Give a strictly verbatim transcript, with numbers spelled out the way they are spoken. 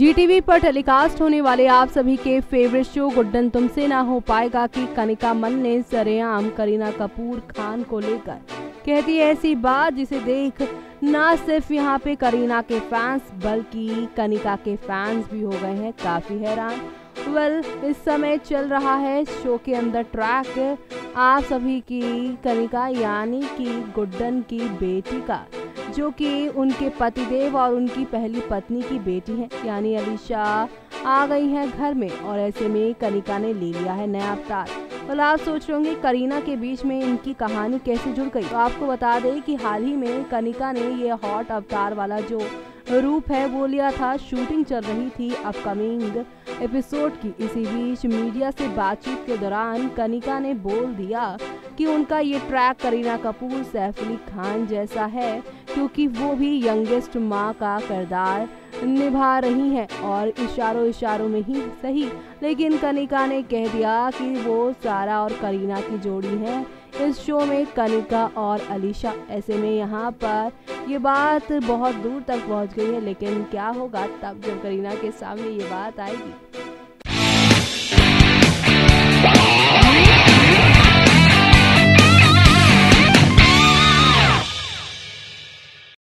जी TV पर telecast होने वाले आप सभी के फेवरेट शो गुड्डन तुमसे ना हो पाएगा की कनिका मन ने सरेआम करीना कपूर खान को लेकर कहती है ऐसी बात जिसे देख ना सिर्फ यहाँ पे करीना के फैंस बल्कि कनिका के फैंस भी हो गए हैं काफी हैरान। वेल इस समय चल रहा है शो के अंदर ट्रैक आप सभी की कनिका यानी कि गुड्डन की बेटी का, जो कि उनके पति देव और उनकी पहली पत्नी की बेटी है यानी अलीशा आ गई है घर में और ऐसे में कनिका ने ले लिया है नया अवतार। और आप सोच रहे होंगे करीना के बीच में इनकी कहानी कैसे जुड़ गई, तो आपको बता दें कि हाल ही में कनिका ने ये हॉट अवतार वाला जो रूप है वो लिया था। शूटिंग चल रही थी अपकमिंग एपिसोड की, इसी बीच मीडिया से बातचीत के दौरान कनिका ने बोल दिया कि उनका ये ट्रैक करीना कपूर सैफ अली खान जैसा है क्योंकि वो भी यंगेस्ट माँ का किरदार निभा रही हैं और इशारों इशारों में ही सही लेकिन कनिका ने कह दिया कि वो सारा और करीना की जोड़ी है इस शो में कनिका और अलीशा। ऐसे में यहाँ पर ये बात बहुत दूर तक पहुँच गई है, लेकिन क्या होगा तब जब करीना के सामने ये बात आएगी।